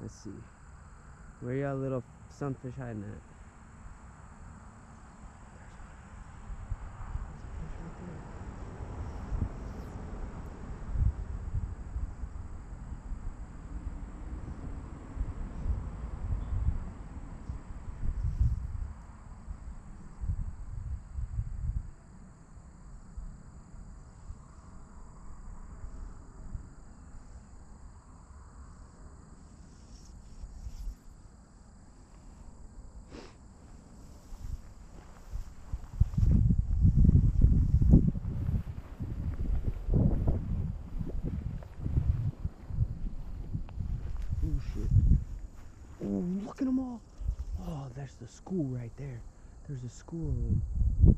Let's see. Where y'all little sunfish hiding at? Oh, look at them all. Oh, that's the school right there. There's a school in them.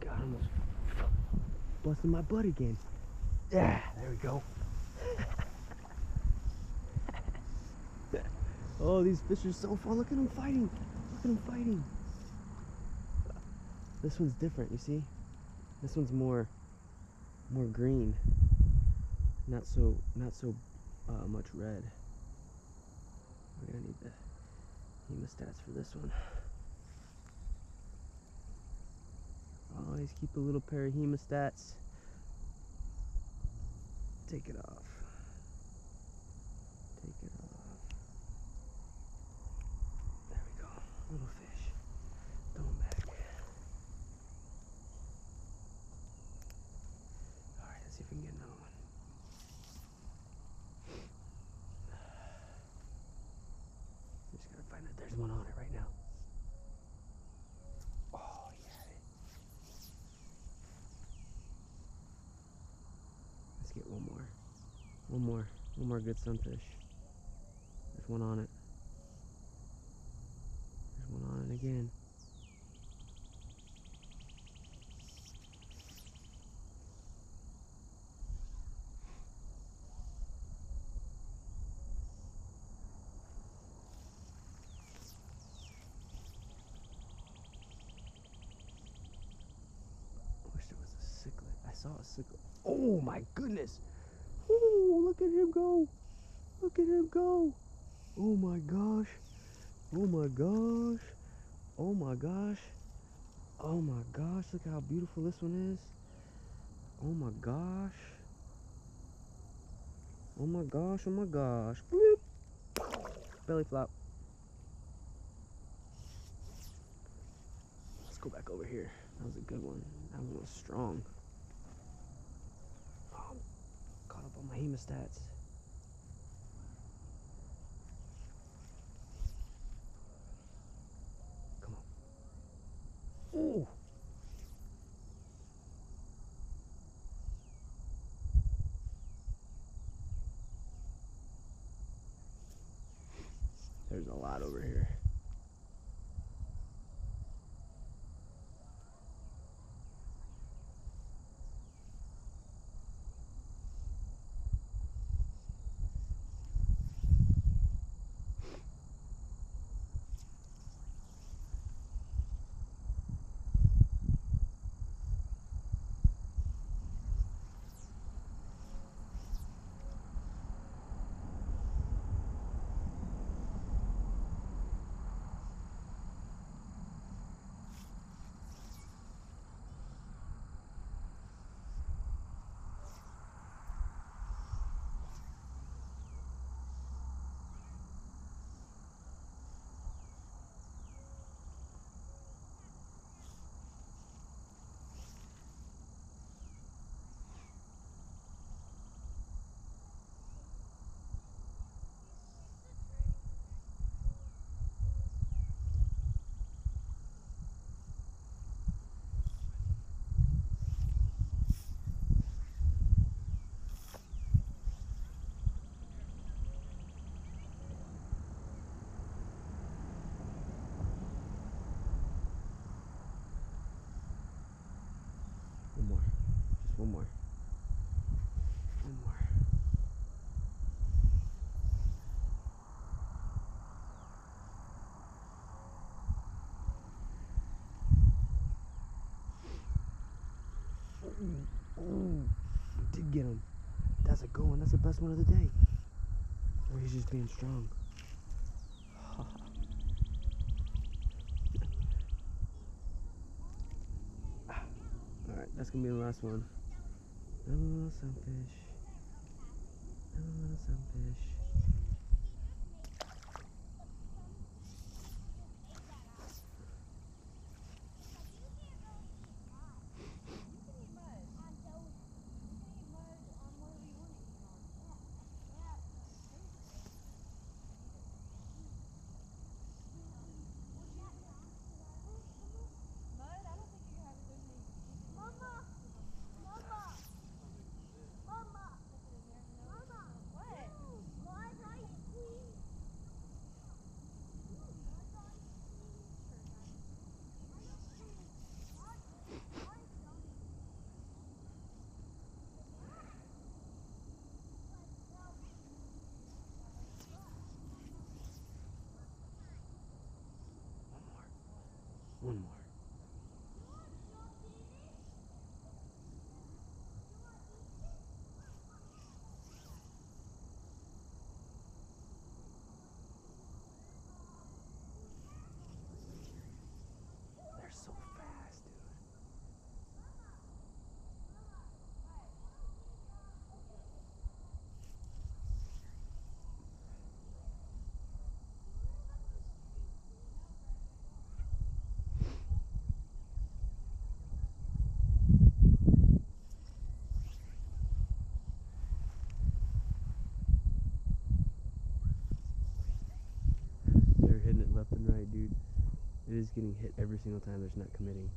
God, I almost busted my butt again. Yeah, there we go. Oh, these fish are so fun. Look at them fighting. Look at them fighting. This one's different, you see? This one's more green. Not so much red. We're gonna need the stats for this one. Always keep a little pair of hemostats. Take it off. Take it off. There we go. Little fish. Throw them back. Alright, let's see if we can get another one. There's one on it right now. Oh, yeah. Let's get one more. One more good sunfish. There's one on it. There's one on it again. I saw a sickle. Oh my goodness. Oh, look at him go. Look at him go. Oh my gosh. Oh my gosh. Oh my gosh. Oh my gosh. Look how beautiful this one is. Oh my gosh. Oh my gosh. Oh my gosh. Bloop. Belly flop. Let's go back over here. That was a good one. That one was strong. Up on my hemostats. Come on. Ooh. There's a lot over here. One more. Oh, we did get him. That's a good one. That's the best one of the day. We're he's just being strong. Alright, that's gonna be the last one. Another little sunfish. Another little sunfish. One more. They're so fast, dude. Dude, it is getting hit every single time. They're just not committing.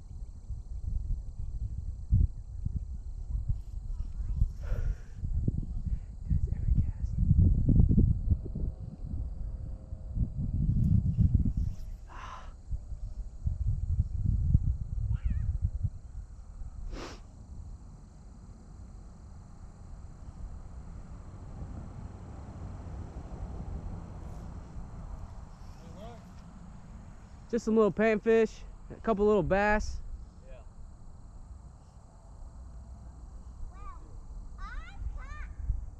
Just some little panfish, a couple little bass. Yeah. Wow, I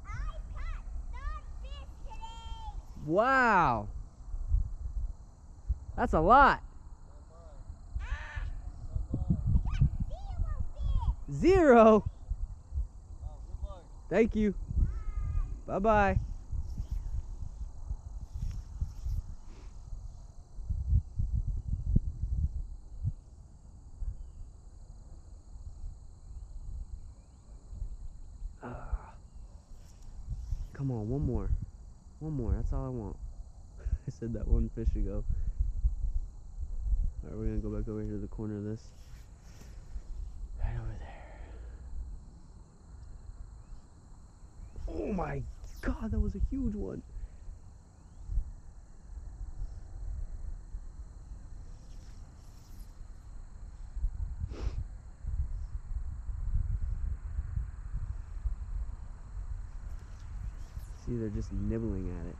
caught 3 fish today. Wow. That's a lot. I got 0 fish. 0? Oh, good luck. Thank you. Bye-bye. Come on, one more. One more, that's all I want. I said that one fish ago. Alright, we're gonna go back over here to the corner of this. Right over there. Oh my god, that was a huge one. See, they're just nibbling at it.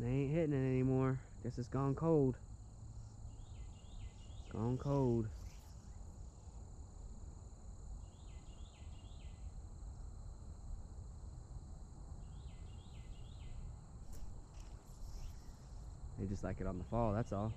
They ain't hitting it anymore. Guess it's gone cold. Gone cold. They just like it on the fall, that's all.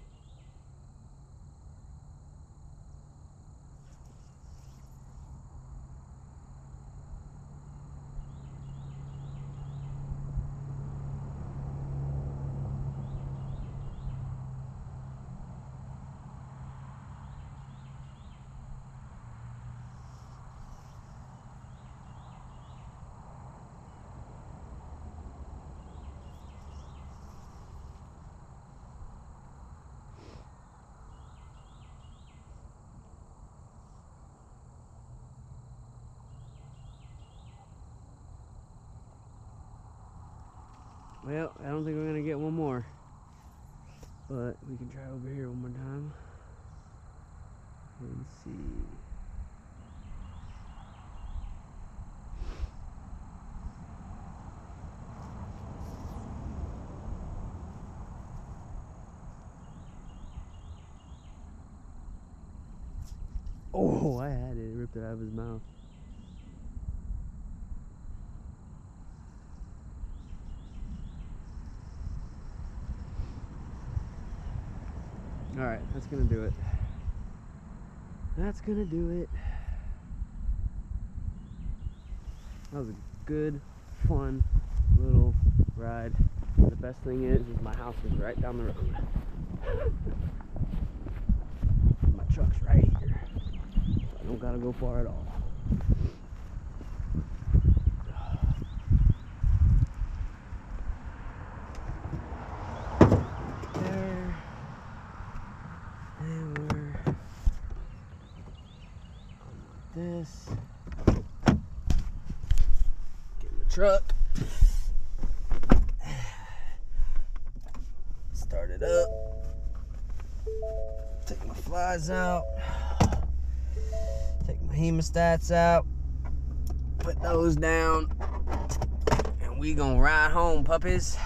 Well, I don't think we're going to get one more, but we can try over here one more time and see. Oh, I had it. It ripped it out of his mouth. Alright, that's gonna do it. That's gonna do it. That was a good, fun little ride. The best thing is my house is right down the road. My truck's right here. So I don't gotta go far at all. This. Get in the truck. Start it up. Take my flies out. Take my hemostats out. Put those down. And we gonna ride home, puppies.